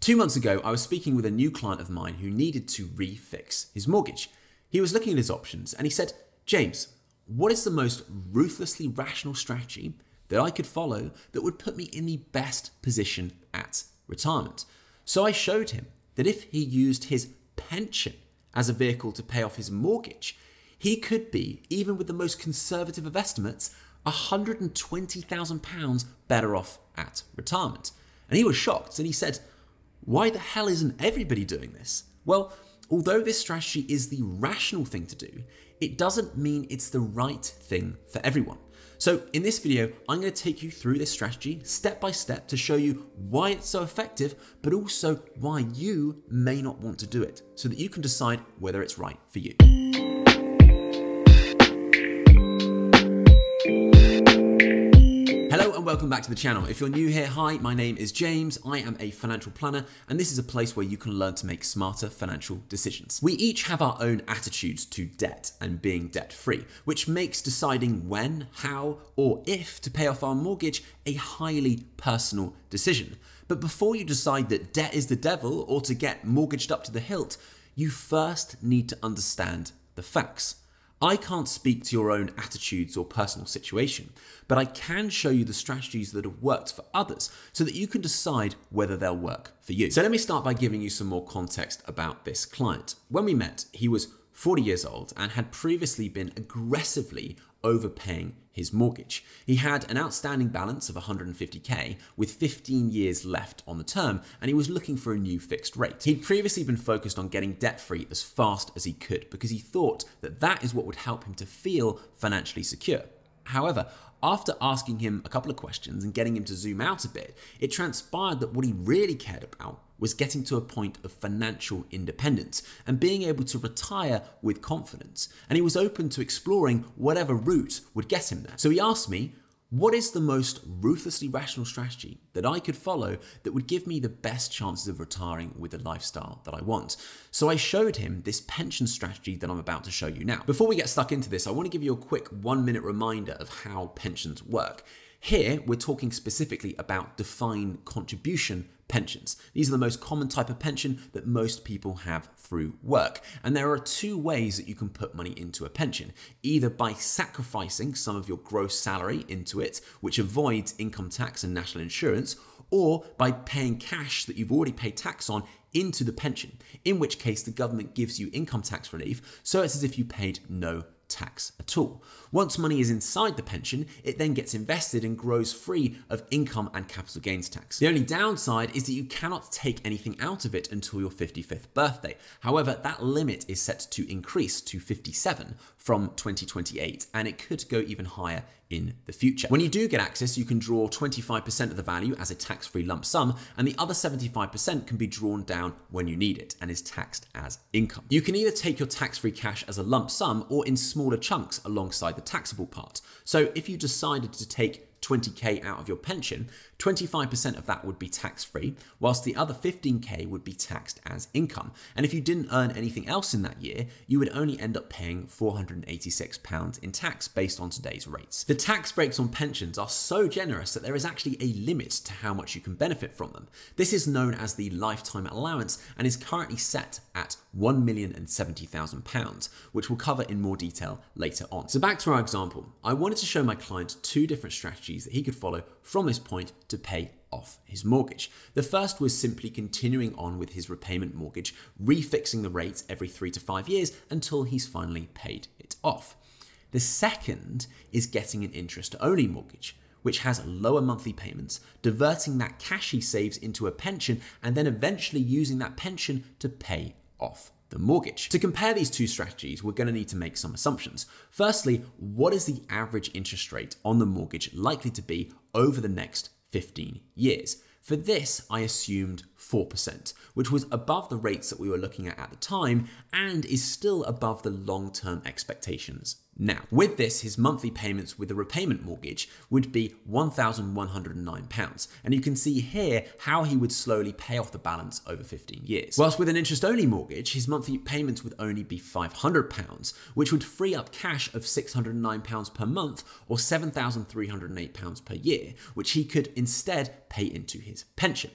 2 months ago, I was speaking with a new client of mine who needed to refix his mortgage. He was looking at his options and he said, "James, what is the most ruthlessly rational strategy that I could follow that would put me in the best position at retirement?" So I showed him that if he used his pension as a vehicle to pay off his mortgage, he could be, even with the most conservative of estimates, £120,000 better off at retirement. And he was shocked and he said, "Why the hell isn't everybody doing this?" Well, although this strategy is the rational thing to do, it doesn't mean it's the right thing for everyone. So in this video, I'm going to take you through this strategy step by step to show you why it's so effective, but also why you may not want to do it so that you can decide whether it's right for you. Hello and welcome back to the channel. If you're new here, hi, my name is James. I am a financial planner, and this is a place where you can learn to make smarter financial decisions. We each have our own attitudes to debt and being debt-free, which makes deciding when, how, or if to pay off our mortgage a highly personal decision. But before you decide that debt is the devil or to get mortgaged up to the hilt, you first need to understand the facts. I can't speak to your own attitudes or personal situation, but I can show you the strategies that have worked for others so that you can decide whether they'll work for you. So let me start by giving you some more context about this client. When we met, he was 40 years old and had previously been aggressively overpaying his mortgage. He had an outstanding balance of 150k with 15 years left on the term, and he was looking for a new fixed rate. He'd previously been focused on getting debt-free as fast as he could because he thought that that is what would help him to feel financially secure. However, after asking him a couple of questions and getting him to zoom out a bit, it transpired that what he really cared about was getting to a point of financial independence and being able to retire with confidence. And he was open to exploring whatever route would get him there. So he asked me, what is the most ruthlessly rational strategy that I could follow that would give me the best chances of retiring with the lifestyle that I want? So I showed him this pension strategy that I'm about to show you now. Before we get stuck into this, I want to give you a quick 1 minute reminder of how pensions work. Here, we're talking specifically about defined contribution pensions. These are the most common type of pension that most people have through work. And there are 2 ways that you can put money into a pension, either by sacrificing some of your gross salary into it, which avoids income tax and national insurance, or by paying cash that you've already paid tax on into the pension, in which case the government gives you income tax relief, so it's as if you paid no tax at all. Once money is inside the pension, it then gets invested and grows free of income and capital gains tax. The only downside is that you cannot take anything out of it until your 55th birthday. However, that limit is set to increase to 57 from 2028, and it could go even higher in the future. When you do get access, you can draw 25% of the value as a tax-free lump sum, and the other 75% can be drawn down when you need it and is taxed as income. You can either take your tax-free cash as a lump sum or in smaller chunks alongside the taxable part. So if you decided to take 20k out of your pension, 25% of that would be tax-free, whilst the other 15k would be taxed as income. And if you didn't earn anything else in that year, you would only end up paying £486 in tax based on today's rates. The tax breaks on pensions are so generous that there is actually a limit to how much you can benefit from them. This is known as the lifetime allowance and is currently set at £1,070,000, which we'll cover in more detail later on. So back to our example, I wanted to show my client 2 different strategies that he could follow from this point to pay off his mortgage. The first was simply continuing on with his repayment mortgage, refixing the rates every 3 to 5 years until he's finally paid it off. The second is getting an interest-only mortgage, which has lower monthly payments, diverting that cash he saves into a pension and then eventually using that pension to pay off the mortgage. To compare these 2 strategies, we're going to need to make some assumptions. Firstly, what is the average interest rate on the mortgage likely to be over the next 15 years? For this, I assumed 4%, which was above the rates that we were looking at the time and is still above the long-term expectations. Now, with this, his monthly payments with the repayment mortgage would be £1,109, and you can see here how he would slowly pay off the balance over 15 years. Whilst with an interest-only mortgage, his monthly payments would only be £500, which would free up cash of £609 per month or £7,308 per year, which he could instead pay into his pension.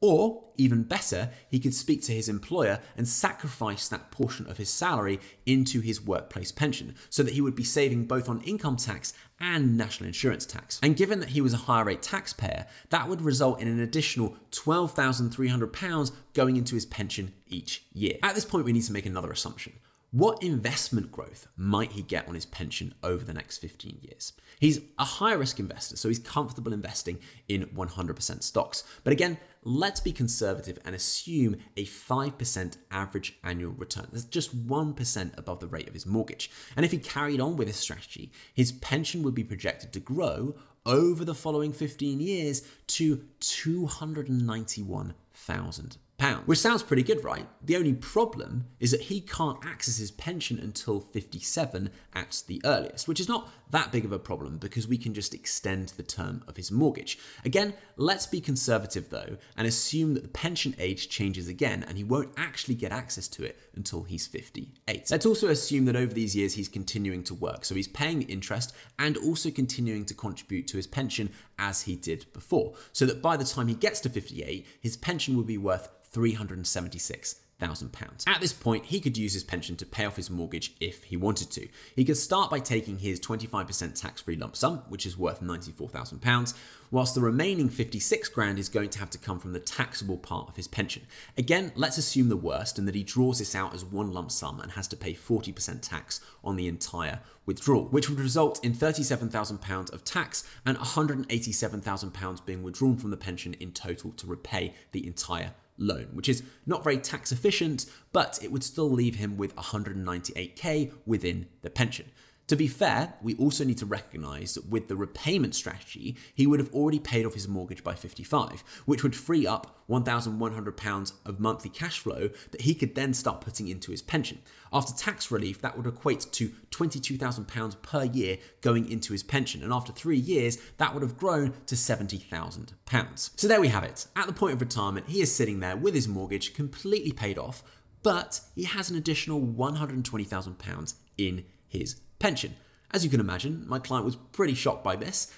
Or, even better, he could speak to his employer and sacrifice that portion of his salary into his workplace pension so that he would be saving both on income tax and national insurance tax. And given that he was a higher rate taxpayer, that would result in an additional £12,300 going into his pension each year. At this point, we need to make another assumption. What investment growth might he get on his pension over the next 15 years? He's a high-risk investor, so he's comfortable investing in 100% stocks. But again, let's be conservative and assume a 5% average annual return. That's just 1% above the rate of his mortgage. And if he carried on with this strategy, his pension would be projected to grow over the following 15 years to £291,000. Which sounds pretty good, right? The only problem is that he can't access his pension until 57 at the earliest, which is not that big of a problem because we can just extend the term of his mortgage. Again, let's be conservative though and assume that the pension age changes again and he won't actually get access to it until he's 58. Let's also assume that over these years he's continuing to work, so he's paying interest and also continuing to contribute to his pension as he did before, so that by the time he gets to 58, his pension will be worth £376,000. At this point, he could use his pension to pay off his mortgage if he wanted to. He could start by taking his 25% tax-free lump sum, which is worth £94,000, whilst the remaining £56,000 is going to have to come from the taxable part of his pension. Again, let's assume the worst and that he draws this out as one lump sum and has to pay 40% tax on the entire withdrawal, which would result in £37,000 of tax and £187,000 being withdrawn from the pension in total to repay the entire loan, which is not very tax efficient, but it would still leave him with £198,000 within the pension. To be fair, we also need to recognize that with the repayment strategy, he would have already paid off his mortgage by 55, which would free up £1,100 of monthly cash flow that he could then start putting into his pension. After tax relief, that would equate to £22,000 per year going into his pension. And after 3 years, that would have grown to £70,000. So there we have it. At the point of retirement, he is sitting there with his mortgage completely paid off, but he has an additional £120,000 in his pension. As you can imagine, my client was pretty shocked by this,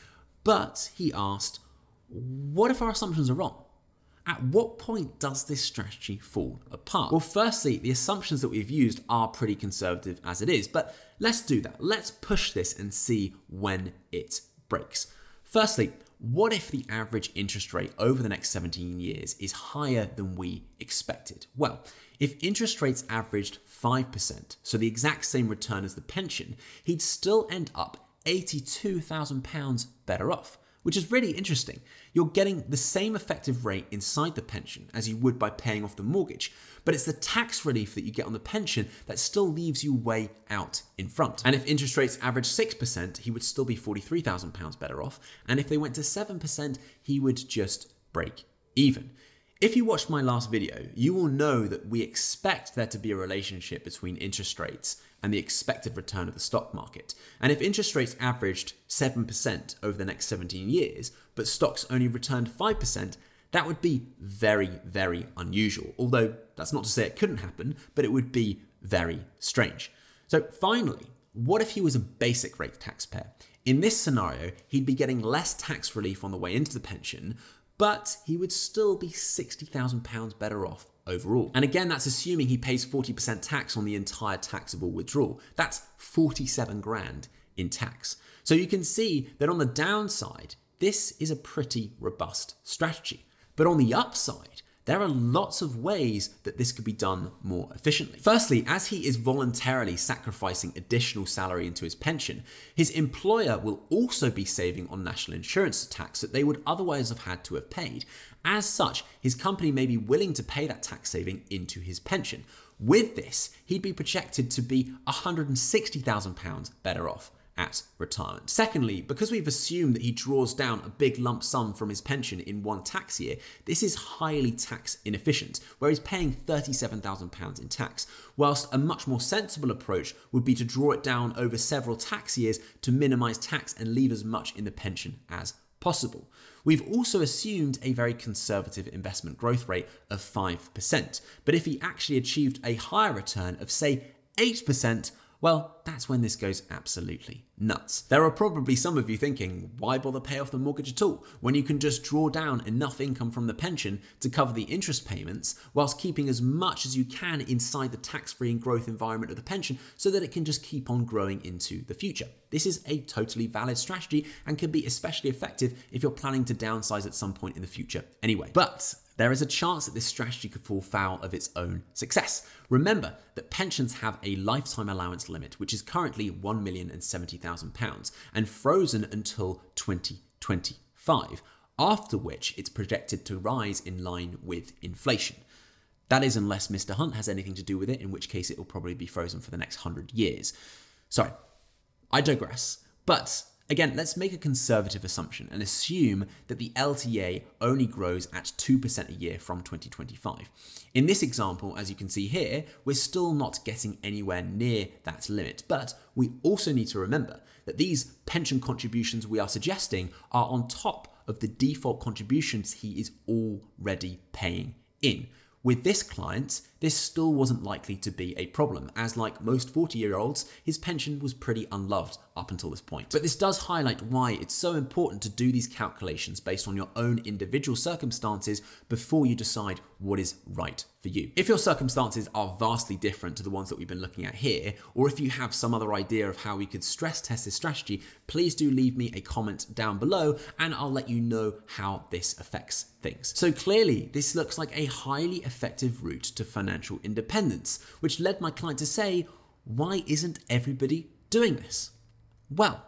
but he asked, what if our assumptions are wrong? At what point does this strategy fall apart? Well, firstly, the assumptions that we've used are pretty conservative as it is, but let's do that. Let's push this and see when it breaks. Firstly, what if the average interest rate over the next 17 years is higher than we expected? Well, if interest rates averaged 5%, so the exact same return as the pension, he'd still end up £82,000 better off, which is really interesting. You're getting the same effective rate inside the pension as you would by paying off the mortgage, but it's the tax relief that you get on the pension that still leaves you way out in front. And if interest rates average 6%, he would still be £43,000 better off. And if they went to 7%, he would just break even. If you watched my last video, you will know that we expect there to be a relationship between interest rates and the expected return of the stock market. And if interest rates averaged 7% over the next 17 years, but stocks only returned 5%, that would be very, very unusual. Although that's not to say it couldn't happen, but it would be very strange. So finally, what if he was a basic rate taxpayer? In this scenario, he'd be getting less tax relief on the way into the pension, but he would still be £60,000 better off overall. And again, that's assuming he pays 40% tax on the entire taxable withdrawal. That's £47,000 in tax. So you can see that on the downside, this is a pretty robust strategy. But on the upside, there are lots of ways that this could be done more efficiently. Firstly, as he is voluntarily sacrificing additional salary into his pension, his employer will also be saving on national insurance tax that they would otherwise have had to have paid. As such, his company may be willing to pay that tax saving into his pension. With this, he'd be projected to be £160,000 better off at retirement. Secondly, because we've assumed that he draws down a big lump sum from his pension in one tax year, this is highly tax inefficient, where he's paying £37,000 in tax, whilst a much more sensible approach would be to draw it down over several tax years to minimise tax and leave as much in the pension as possible. We've also assumed a very conservative investment growth rate of 5%, but if he actually achieved a higher return of, say, 8%, Well, that's when this goes absolutely nuts. There are probably some of you thinking, why bother pay off the mortgage at all when you can just draw down enough income from the pension to cover the interest payments whilst keeping as much as you can inside the tax-free and growth environment of the pension so that it can just keep on growing into the future. This is a totally valid strategy and can be especially effective if you're planning to downsize at some point in the future anyway. But there is a chance that this strategy could fall foul of its own success. Remember that pensions have a lifetime allowance limit, which is currently £1,070,000 and frozen until 2025, after which it's projected to rise in line with inflation. That is, unless Mr. Hunt has anything to do with it, in which case it will probably be frozen for the next 100 years. Sorry, I digress, but again, let's make a conservative assumption and assume that the LTA only grows at 2% a year from 2025. In this example, as you can see here, we're still not getting anywhere near that limit, but we also need to remember that these pension contributions we are suggesting are on top of the default contributions he is already paying in. With this client, this still wasn't likely to be a problem, as like most 40-year-olds, his pension was pretty unloved up until this point. But this does highlight why it's so important to do these calculations based on your own individual circumstances before you decide what is right for you. If your circumstances are vastly different to the ones that we've been looking at here, or if you have some other idea of how we could stress test this strategy, please do leave me a comment down below and I'll let you know how this affects things. So clearly, this looks like a highly effective route to financial independence, which led my client to say, why isn't everybody doing this? Well,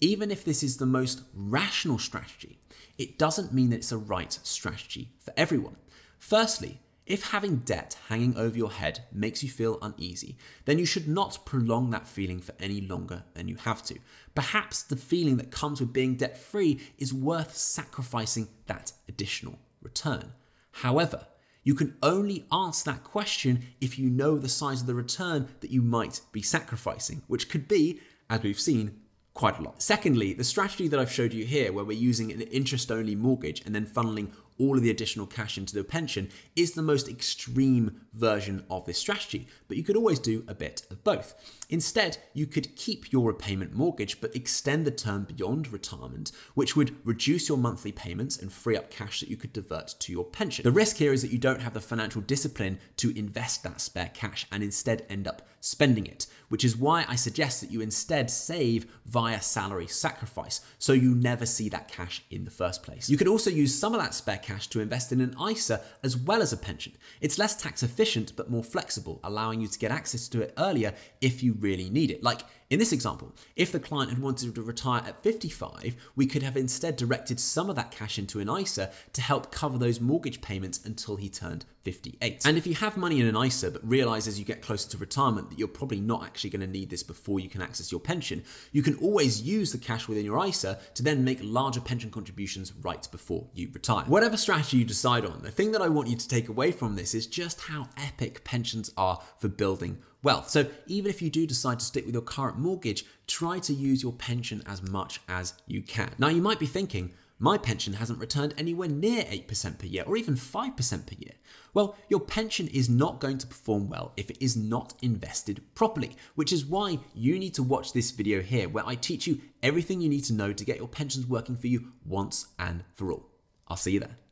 even if this is the most rational strategy, it doesn't mean that it's a right strategy for everyone. Firstly, if having debt hanging over your head makes you feel uneasy, then you should not prolong that feeling for any longer than you have to. Perhaps the feeling that comes with being debt-free is worth sacrificing that additional return. However, you can only answer that question if you know the size of the return that you might be sacrificing, which could be, as we've seen, quite a lot. Secondly, the strategy that I've showed you here, where we're using an interest-only mortgage and then funneling all of the additional cash into the pension, is the most extreme version of this strategy, but you could always do a bit of both. Instead, you could keep your repayment mortgage but extend the term beyond retirement, which would reduce your monthly payments and free up cash that you could divert to your pension. The risk here is that you don't have the financial discipline to invest that spare cash and instead end up spending it, which is why I suggest that you instead save via salary sacrifice, so you never see that cash in the first place. You could also use some of that spare cash to invest in an ISA as well as a pension. It's less tax efficient but more flexible, allowing you to get access to it earlier if you really need it. Like in this example, if the client had wanted to retire at 55, we could have instead directed some of that cash into an ISA to help cover those mortgage payments until he turned 58. And if you have money in an ISA but realize as you get closer to retirement that you're probably not actually going to need this before you can access your pension, you can always use the cash within your ISA to then make larger pension contributions right before you retire. Whatever strategy you decide on, the thing that I want you to take away from this is just how epic pensions are for building wealth. So even if you do decide to stick with your current mortgage, try to use your pension as much as you can. Now you might be thinking, my pension hasn't returned anywhere near 8% per year or even 5% per year. Well, your pension is not going to perform well if it is not invested properly, which is why you need to watch this video here where I teach you everything you need to know to get your pensions working for you once and for all. I'll see you there.